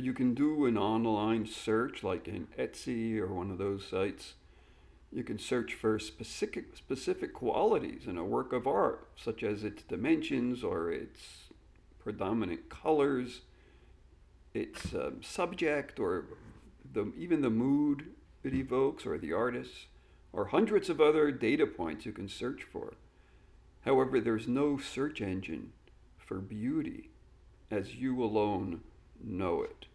you can do an online search like in Etsy or one of those sites. You can search for specific qualities in a work of art, such as its dimensions or its predominant colors, its subject, or even the mood it evokes or the artist, or hundreds of other data points you can search for. However, there's no search engine for beauty, as you alone know it.